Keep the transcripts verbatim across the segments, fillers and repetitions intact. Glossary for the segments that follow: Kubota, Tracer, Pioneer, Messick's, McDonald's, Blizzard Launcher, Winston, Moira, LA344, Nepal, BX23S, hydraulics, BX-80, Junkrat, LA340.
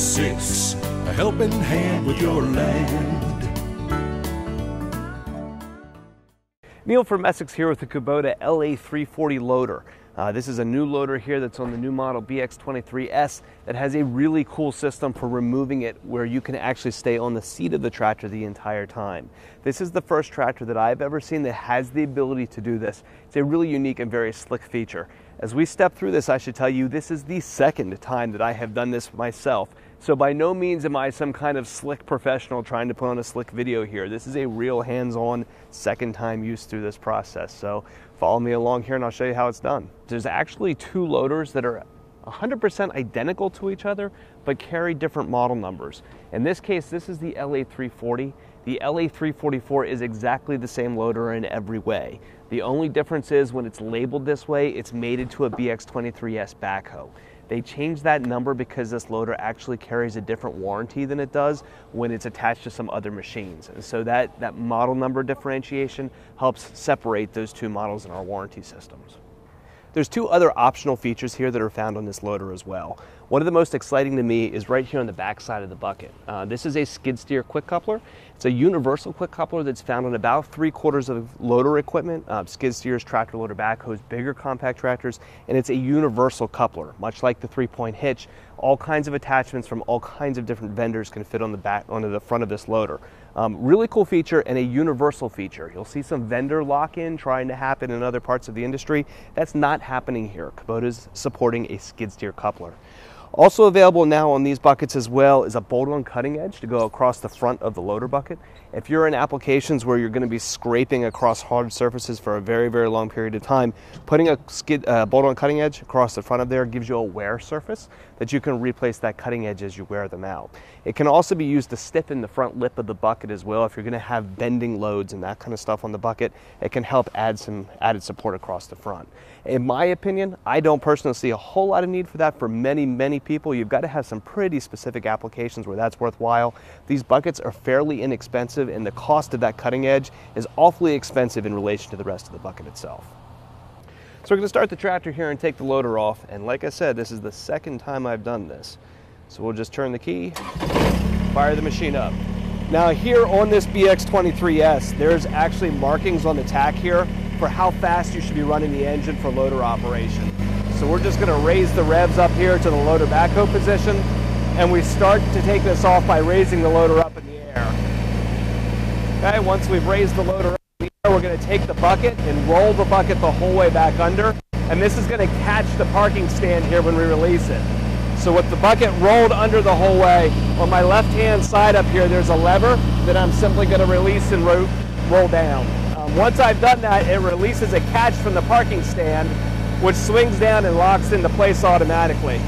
Messick's, a helping hand with your land. Neil from Messick's here with the Kubota L A three forty loader. Uh, this is a new loader here that's on the new model B X twenty-three S that has a really cool system for removing it where you can actually stay on the seat of the tractor the entire time. This is the first tractor that I've ever seen that has the ability to do this. It's a really unique and very slick feature. As we step through this, I should tell you this is the second time that I have done this myself. So by no means am I some kind of slick professional trying to put on a slick video here. This is a real hands-on second time use through this process. So follow me along here and I'll show you how it's done. There's actually two loaders that are one hundred percent identical to each other, but carry different model numbers. In this case, this is the L A three forty. The L A three forty-four is exactly the same loader in every way. The only difference is when it's labeled this way, it's mated to a B X twenty-three S backhoe. They changed that number because this loader actually carries a different warranty than it does when it's attached to some other machines. And so that, that model number differentiation helps separate those two models in our warranty systems. There's two other optional features here that are found on this loader as well. One of the most exciting to me is right here on the back side of the bucket. Uh, this is a skid steer quick coupler. It's a universal quick coupler that's found on about three quarters of loader equipment, uh, skid steers, tractor loader backhoes, bigger compact tractors, and it's a universal coupler, much like the three-point hitch. All kinds of attachments from all kinds of different vendors can fit on the back, onto the front of this loader. Um, really cool feature and a universal feature. You'll see some vendor lock-in trying to happen in other parts of the industry. That's not happening here. Kubota's supporting a skid steer coupler. Also available now on these buckets as well is a bolt-on cutting edge to go across the front of the loader bucket. If you're in applications where you're going to be scraping across hard surfaces for a very, very long period of time, putting a skid, uh, bolt-on cutting edge across the front of there gives you a wear surface that you can replace that cutting edge as you wear them out. It can also be used to stiffen the front lip of the bucket as well if you're going to have bending loads and that kind of stuff on the bucket. It can help add some added support across the front. In my opinion, I don't personally see a whole lot of need for that for many, many people. You've got to have some pretty specific applications where that's worthwhile. These buckets are fairly inexpensive and the cost of that cutting edge is awfully expensive in relation to the rest of the bucket itself. So we're going to start the tractor here and take the loader off, and like I said, this is the second time I've done this. So we'll just turn the key, fire the machine up. Now here on this B X twenty-three S, there's actually markings on the tack here for how fast you should be running the engine for loader operation. So we're just going to raise the revs up here to the loader backhoe position, and we start to take this off by raising the loader up in the air. Okay, once we've raised the loader up in the air, we're going to take the bucket and roll the bucket the whole way back under, and this is going to catch the parking stand here when we release it. So with the bucket rolled under the whole way, on my left-hand side up here, there's a lever that I'm simply going to release and ro roll down. Um, once I've done that, it releases a catch from the parking stand, which swings down and locks into place automatically.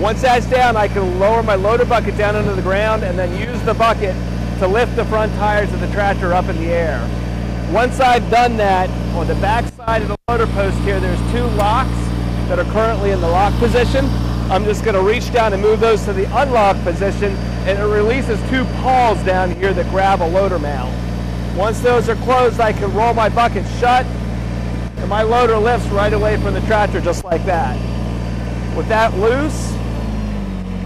Once that's down, I can lower my loader bucket down into the ground and then use the bucket to lift the front tires of the tractor up in the air. Once I've done that, on the back side of the loader post here, there's two locks that are currently in the lock position. I'm just gonna reach down and move those to the unlock position, and it releases two paws down here that grab a loader mount. Once those are closed, I can roll my bucket shut, and my loader lifts right away from the tractor just like that. With that loose,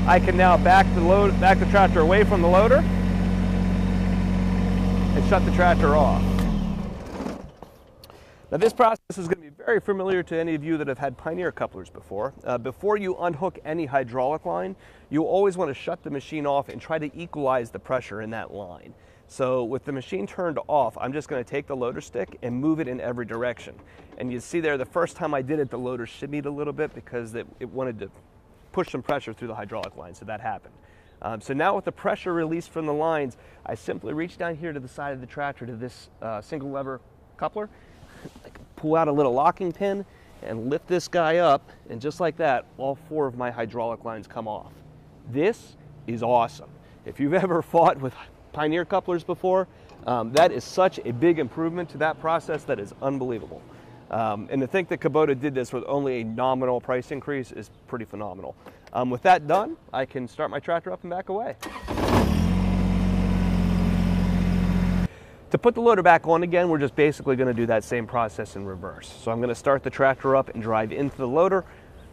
I can now back the, load, back the tractor away from the loader and shut the tractor off. Now this process is going to be very familiar to any of you that have had Pioneer couplers before. Uh, before you unhook any hydraulic line, you always want to shut the machine off and try to equalize the pressure in that line. So with the machine turned off, I'm just going to take the loader stick and move it in every direction. And you see there, the first time I did it, the loader shimmied a little bit because it, it wanted to push some pressure through the hydraulic line, so that happened. Um, so now with the pressure released from the lines, I simply reach down here to the side of the tractor to this uh, single lever coupler, pull out a little locking pin and lift this guy up, and just like that, all four of my hydraulic lines come off. This is awesome. If you've ever fought with Pioneer couplers before, um, that is such a big improvement to that process that is unbelievable. Um, and to think that Kubota did this with only a nominal price increase is pretty phenomenal. Um, with that done, I can start my tractor up and back away. To put the loader back on again, we're just basically going to do that same process in reverse. So I'm going to start the tractor up and drive into the loader,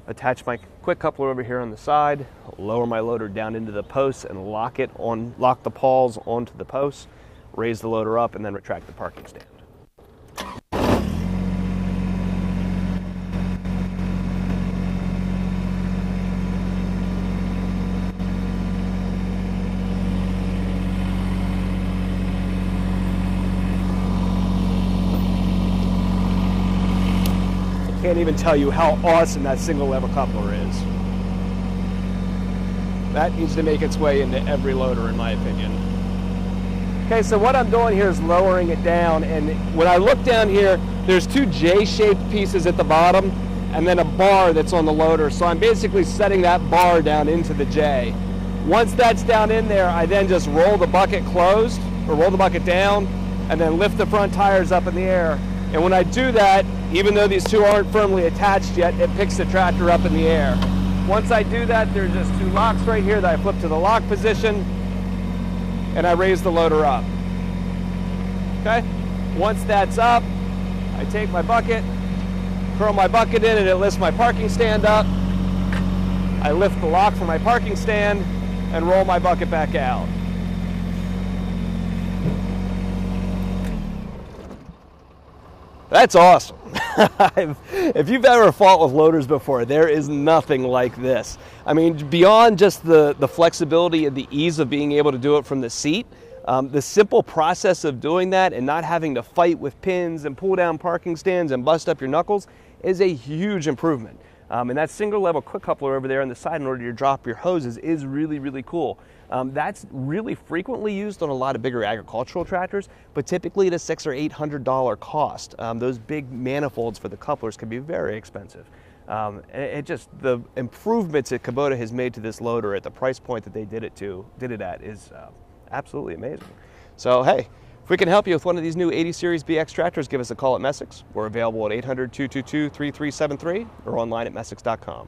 attach my quick coupler over here on the side, lower my loader down into the posts and lock it on, lock the paws onto the posts, raise the loader up, and then retract the parking stand. Can't even tell you how awesome that single lever coupler is. That needs to make its way into every loader, in my opinion. Okay, so what I'm doing here is lowering it down, and when I look down here, there's two J-shaped pieces at the bottom and then a bar that's on the loader, so I'm basically setting that bar down into the J. Once that's down in there, I then just roll the bucket closed, or roll the bucket down, and then lift the front tires up in the air. And when I do that, even though these two aren't firmly attached yet, it picks the tractor up in the air. Once I do that, there's just two locks right here that I flip to the lock position, and I raise the loader up. Okay? Once that's up, I take my bucket, curl my bucket in, and it lifts my parking stand up. I lift the lock from my parking stand and roll my bucket back out. That's awesome. If you've ever fought with loaders before, there is nothing like this. I mean, beyond just the, the flexibility and the ease of being able to do it from the seat, um, the simple process of doing that and not having to fight with pins and pull down parking stands and bust up your knuckles is a huge improvement. Um, and that single level quick coupler over there on the side in order to drop your hoses is really, really cool. Um, that's really frequently used on a lot of bigger agricultural tractors, but typically at a six or eight hundred dollar cost. Um, those big manifolds for the couplers can be very expensive. Um, it just, the improvements that Kubota has made to this loader at the price point that they did it to, did it at is uh, absolutely amazing. So hey, if we can help you with one of these new eighty series B X tractors, give us a call at Messick's. We're available at eight hundred, two two two, three three seven three or online at messick's dot com.